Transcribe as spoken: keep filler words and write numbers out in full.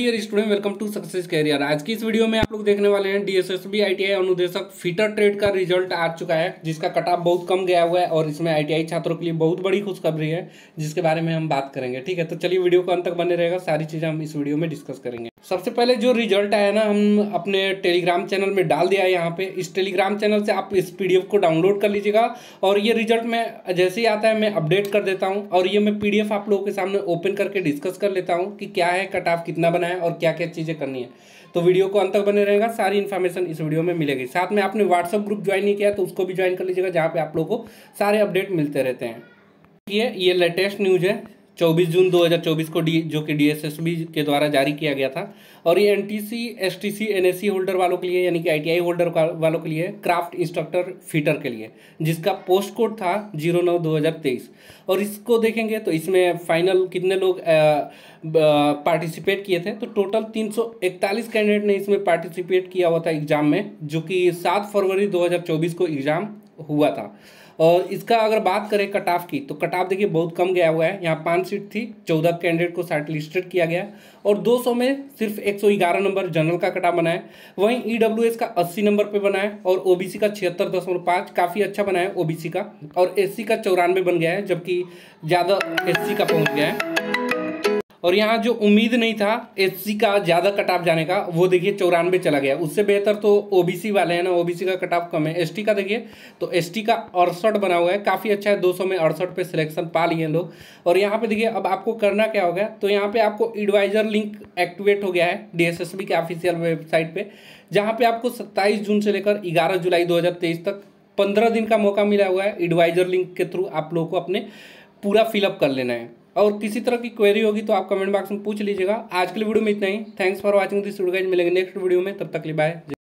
Dear student, welcome to success career. आज की इस वीडियो में आप लोग देखने वाले हैं डीएसएसबी आईटीआई अनुदेशक फिटर ट्रेड का रिजल्ट आ चुका है, जिसका कट ऑफ बहुत कम गया हुआ है और इसमें आईटीआई छात्रों के लिए बहुत बड़ी खुशखबरी है, जिसके बारे में हम बात करेंगे। ठीक है, तो चलिए वीडियो को अंत तक बने रहेगा, सारी चीज़ें हम इस वीडियो में डिस्कस करेंगे। सबसे पहले जो रिजल्ट आया ना, हम अपने टेलीग्राम चैनल में डाल दिया है। यहाँ पे इस टेलीग्राम चैनल से आप इस पीडीएफ को डाउनलोड कर लीजिएगा और ये रिजल्ट मैं जैसे ही आता है मैं अपडेट कर देता हूँ और ये मैं पीडीएफ आप लोगों के सामने ओपन करके डिस्कस कर लेता हूँ कि क्या है, कट ऑफ कितना बना है और क्या क्या चीज़ें करनी है। तो वीडियो को अंत तक बने रहेगा, सारी इन्फॉर्मेशन इस वीडियो में मिलेगी। साथ में आपने व्हाट्सअप ग्रुप ज्वाइन नहीं किया तो उसको भी ज्वाइन कर लीजिएगा, जहाँ पर आप लोगों को सारे अपडेट मिलते रहते हैं। ये ये लेटेस्ट न्यूज़ है चौबीस जून दो हज़ार चौबीस को डी जो कि डीएसएसबी के द्वारा जारी किया गया था और ये एनटीसी, एसटीसी, एनएससी होल्डर वालों के लिए, यानी कि आईटीआई होल्डर वालों के लिए, क्राफ्ट इंस्ट्रक्टर फीटर के लिए, जिसका पोस्ट कोड था जीरो नौ दो हज़ार तेईस। और इसको देखेंगे तो इसमें फाइनल कितने लोग पार्टिसिपेट किए थे, तो टोटल तीन सौ इकतालीस कैंडिडेट ने इसमें पार्टिसिपेट किया हुआ था एग्ज़ाम में, जो कि सात फरवरी दो हज़ार चौबीस को एग्ज़ाम हुआ था। और इसका अगर बात करें कट ऑफ की, तो कट ऑफ देखिए बहुत कम गया हुआ है। यहाँ पाँच सीट थी, चौदह कैंडिडेट को शॉर्ट लिस्टेड किया गया और दो सौ में सिर्फ एक सौ ग्यारह नंबर जनरल का कट ऑफ बना है। वहीं ईडब्ल्यूएस का अस्सी नंबर पे बना है और ओबीसी का छिहत्तर दशमलव पाँच, काफ़ी अच्छा बना है ओबीसी का, और एससी का चौरानवे बन गया है, जबकि ज़्यादा एससी का पहुँच गया है। और यहाँ जो उम्मीद नहीं था एससी का ज़्यादा कट ऑफ जाने का, वो देखिए चौरानवे चला गया। उससे बेहतर तो ओबीसी वाले हैं ना, ओबीसी का कट ऑफ कम है। एसटी का देखिए तो एसटी का अड़सठ बना हुआ है, काफ़ी अच्छा है, दो सौ में अड़सठ पे सिलेक्शन पा लिए लोग। और यहाँ पे देखिए अब आपको करना क्या होगा, तो यहाँ पे आपको एडवाइजर लिंक एक्टिवेट हो गया है डीएसएसबी के ऑफिशियल वेबसाइट पर, जहाँ पर आपको सत्ताईस जून से लेकर ग्यारह जुलाई दो हज़ार तेईस तक पंद्रह दिन का मौका मिला हुआ है। एडवाइजर लिंक के थ्रू आप लोगों को अपने पूरा फिलअप कर लेना है और किसी तरह की क्वेरी होगी तो आप कमेंट बॉक्स में पूछ लीजिएगा। आज के लिए वीडियो में इतना ही। Thanks for watching this video guys, मिलेंगे नेक्स्ट वीडियो में, तब तक के लिए बाय।